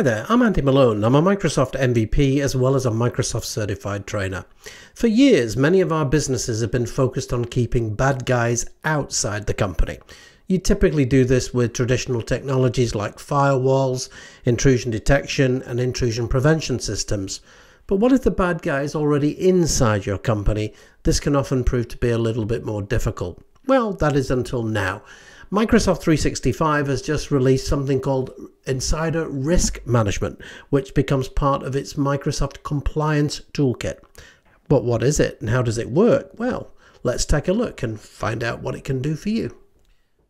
Hi there, I'm Andy Malone. I'm a Microsoft MVP as well as a Microsoft Certified Trainer. For years, many of our businesses have been focused on keeping bad guys outside the company. You typically do this with traditional technologies like firewalls, intrusion detection, and intrusion prevention systems. But what if the bad guy is already inside your company? This can often prove to be a little bit more difficult. Well, that is until now. Microsoft 365 has just released something called Insider Risk Management, which becomes part of its Microsoft Compliance Toolkit. But what is it and how does it work? Well, let's take a look and find out what it can do for you.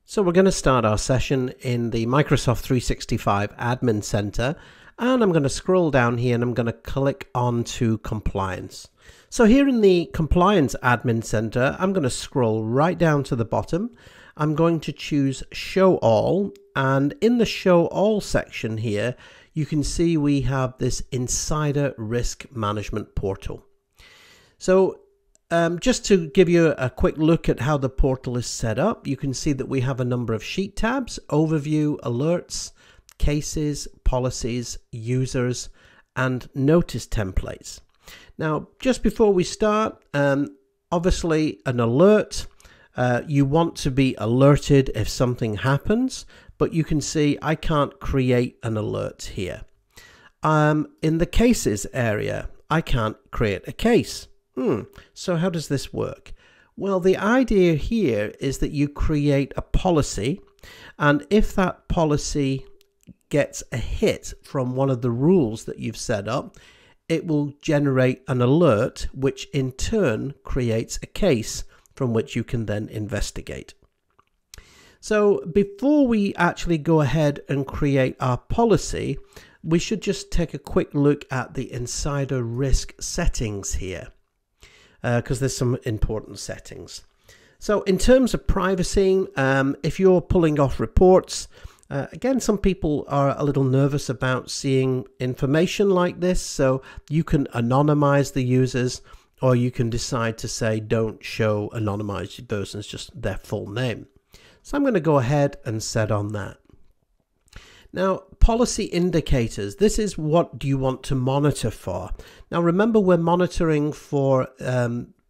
So we're going to start our session in the Microsoft 365 Admin Center, and I'm going to scroll down here and I'm going to click on to Compliance. So here in the Compliance Admin Center, I'm going to scroll right down to the bottom. I'm going to choose Show All, and in the Show All section here, you can see we have this Insider Risk Management portal. So just to give you a quick look at how the portal is set up, you can see that we have a number of sheet tabs: Overview, Alerts, Cases, Policies, Users, and Notice Templates. Now, just before we start, obviously an alert. You want to be alerted if something happens, but you can see I can't create an alert here. In the cases area, I can't create a case. So how does this work? Well, the idea here is that you create a policy, and if that policy gets a hit from one of the rules that you've set up, it will generate an alert, which in turn creates a case from which you can then investigate. So before we actually go ahead and create our policy, we should just take a quick look at the insider risk settings here, because there's some important settings. So in terms of privacy, if you're pulling off reports, again, some people are a little nervous about seeing information like this, so you can anonymize the users, or you can decide to say don't show anonymized persons, just their full name. So I'm going to go ahead and set on that. Now, policy indicators. This is what do you want to monitor for. Now, remember, we're monitoring for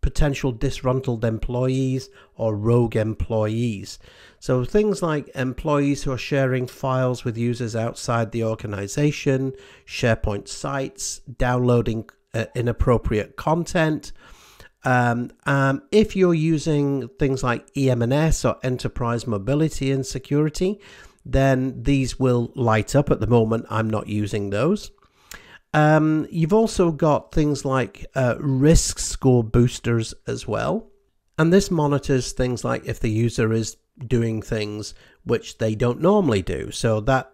potential disgruntled employees or rogue employees. So things like employees who are sharing files with users outside the organization, SharePoint sites, downloading inappropriate content. If you're using things like EMNS or enterprise mobility and security, then these will light up. At the moment, I'm not using those. You've also got things like risk score boosters as well, and this monitors things like if the user is doing things which they don't normally do, so that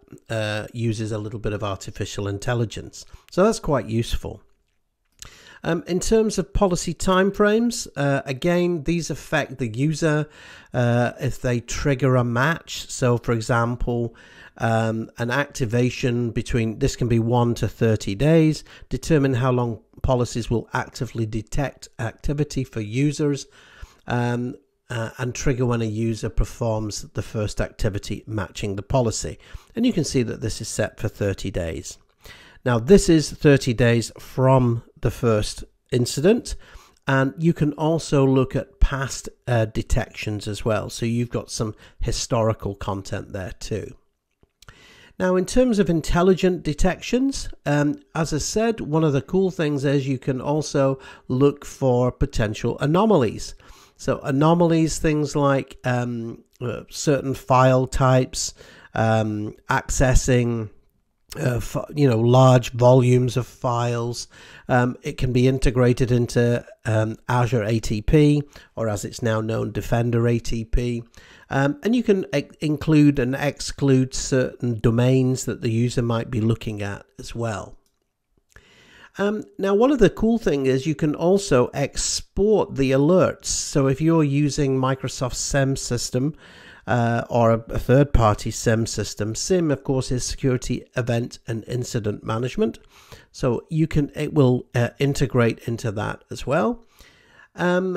uses a little bit of artificial intelligence, so that's quite useful. In terms of policy timeframes, again, these affect the user if they trigger a match. So, for example, an activation between, this can be 1 to 30 days, determine how long policies will actively detect activity for users and trigger when a user performs the first activity matching the policy. And you can see that this is set for 30 days. Now, this is 30 days from the first incident, and you can also look at past detections as well. So you've got some historical content there too. Now, in terms of intelligent detections, as I said, one of the cool things is you can also look for potential anomalies. So anomalies, things like certain file types, accessing large volumes of files. It can be integrated into Azure ATP, or as it's now known, Defender ATP. And you can include and exclude certain domains that the user might be looking at as well. Now, one of the cool things is you can also export the alerts. So if you're using Microsoft's SIEM system, or a third-party SIEM system. SIEM, of course, is Security Event and Incident Management. So you can, it will integrate into that as well.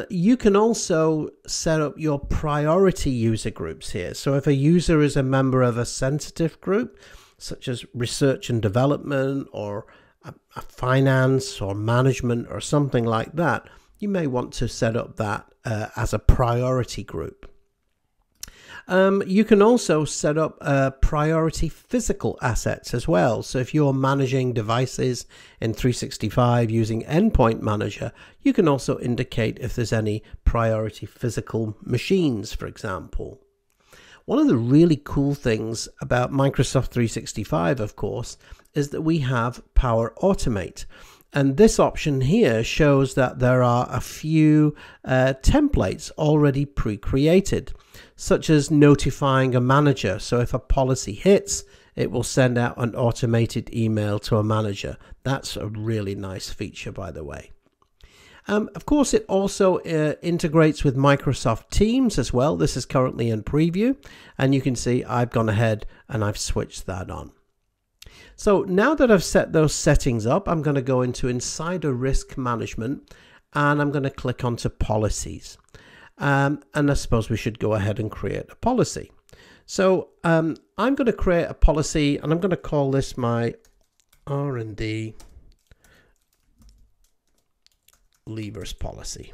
You can also set up your priority user groups here. So if a user is a member of a sensitive group, such as research and development or a finance or management or something like that, you may want to set up that as a priority group. You can also set up priority physical assets as well. So if you're managing devices in 365 using Endpoint Manager, you can also indicate if there's any priority physical machines, for example. One of the really cool things about Microsoft 365, of course, is that we have Power Automate. And this option here shows that there are a few templates already pre-created, such as notifying a manager. So if a policy hits, it will send out an automated email to a manager. That's a really nice feature, by the way. Of course, it also integrates with Microsoft Teams as well. This is currently in preview, and you can see I've gone ahead and I've switched that on. So now that I've set those settings up, I'm going to go into Insider Risk Management and I'm going to click onto Policies. And I suppose we should go ahead and create a policy. So I'm going to create a policy and I'm going to call this my R&D leavers policy.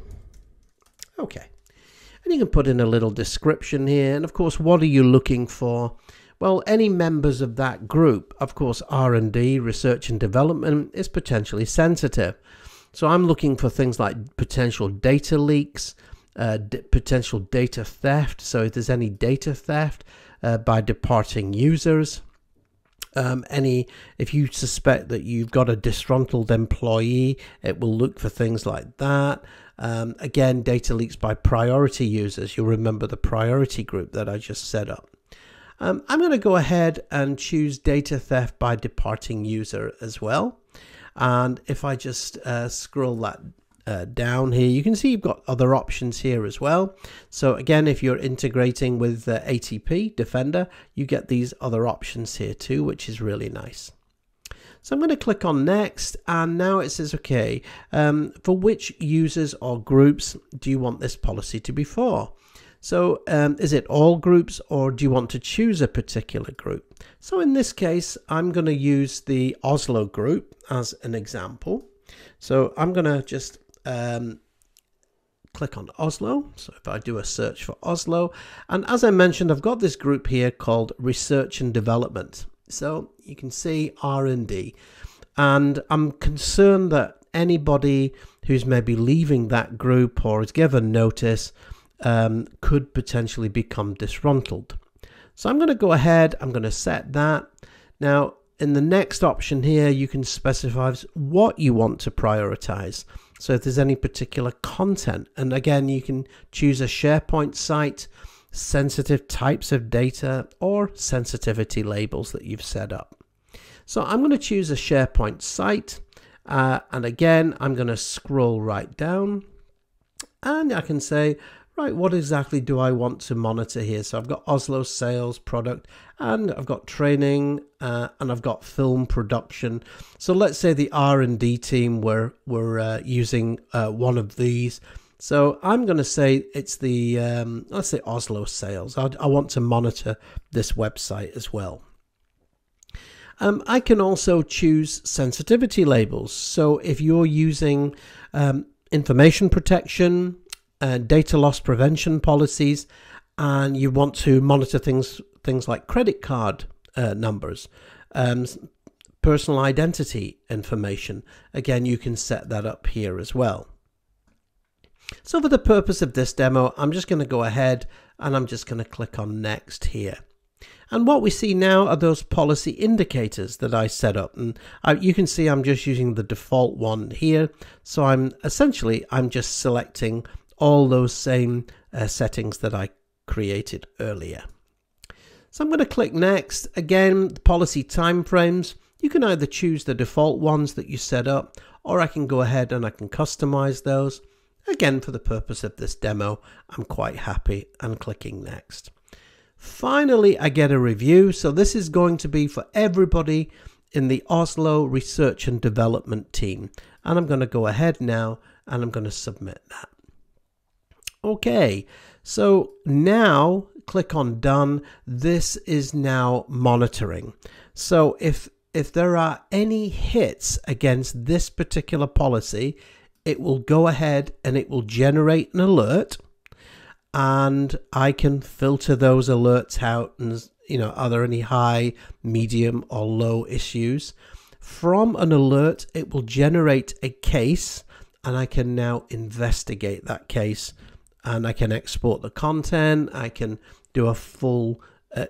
Okay. And you can put in a little description here. And of course, what are you looking for? Well, any members of that group, of course, R&D, research and development, is potentially sensitive. So I'm looking for things like potential data leaks, potential data theft. So if there's any data theft by departing users, if you suspect that you've got a disgruntled employee, it will look for things like that. Again, data leaks by priority users. You'll remember the priority group that I just set up. I'm going to go ahead and choose data theft by departing user as well. And if I just scroll that down here, you can see you've got other options here as well. So again, if you're integrating with ATP, Defender, you get these other options here too, which is really nice. So I'm going to click on next, and now it says, okay, for which users or groups do you want this policy to be for? So is it all groups, or do you want to choose a particular group? So in this case, I'm going to use the Oslo group as an example. So I'm going to just click on Oslo. So if I do a search for Oslo, and as I mentioned, I've got this group here called Research and Development. So you can see R&D, and I'm concerned that anybody who's maybe leaving that group or is given notice could potentially become disgruntled. So I'm going to go ahead, I'm going to set that. Now in the next option here, you can specify what you want to prioritize. So if there's any particular content, and again, you can choose a SharePoint site, sensitive types of data, or sensitivity labels that you've set up. So I'm going to choose a SharePoint site. And again, I'm going to scroll right down and I can say, right, what exactly do I want to monitor here? So I've got Oslo sales, product, and I've got training, and I've got film production. So let's say the R&D team were using one of these. So I'm going to say it's the, let's say Oslo sales. I want to monitor this website as well. I can also choose sensitivity labels. So if you're using information protection, data loss prevention policies, and you want to monitor things like credit card numbers, personal identity information. Again, you can set that up here as well. So for the purpose of this demo, I'm just going to go ahead and I'm just going to click on next here. And what we see now are those policy indicators that I set up. And you can see I'm just using the default one here. So I'm just selecting all those same settings that I created earlier. So I'm going to click next. Again, the policy timeframes. You can either choose the default ones that you set up, or I can go ahead and I can customize those. Again, for the purpose of this demo, I'm quite happy and clicking next. Finally, I get a review. So this is going to be for everybody in the Oslo Research and Development team. And I'm going to go ahead now and I'm going to submit that. Okay, so now click on Done, this is now monitoring. So if there are any hits against this particular policy, it will go ahead and it will generate an alert, and I can filter those alerts out and, you know, are there any high, medium or low issues? From an alert, it will generate a case, and I can now investigate that case, and I can export the content. I can do a full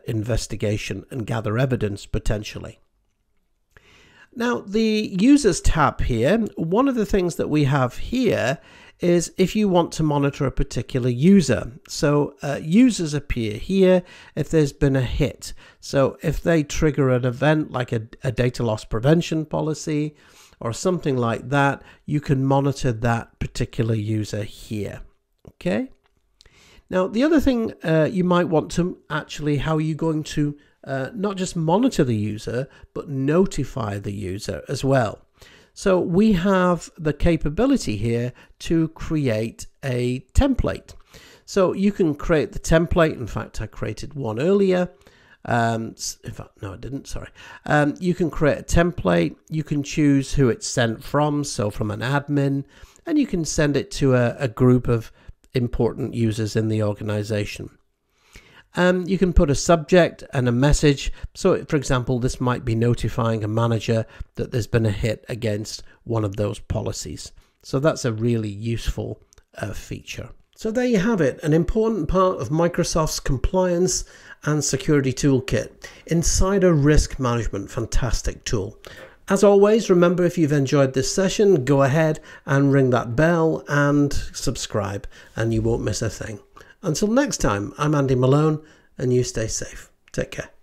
investigation and gather evidence potentially. Now, the Users tab here, one of the things that we have here is if you want to monitor a particular user. So users appear here if there's been a hit. So if they trigger an event like a data loss prevention policy or something like that, you can monitor that particular user here. Okay. Now, the other thing you might want to actually, how are you going to not just monitor the user, but notify the user as well. So we have the capability here to create a template. So you can create the template. In fact, I created one earlier. In fact, no, I didn't, sorry. You can create a template. You can choose who it's sent from, so from an admin, and you can send it to a group of important users in the organization. You can put a subject and a message. So, for example, this might be notifying a manager that there's been a hit against one of those policies. So that's a really useful feature. So there you have it, an important part of Microsoft's compliance and security toolkit. Insider Risk Management, fantastic tool. As always, remember, if you've enjoyed this session, go ahead and ring that bell and subscribe, and you won't miss a thing. Until next time, I'm Andy Malone, and you stay safe. Take care.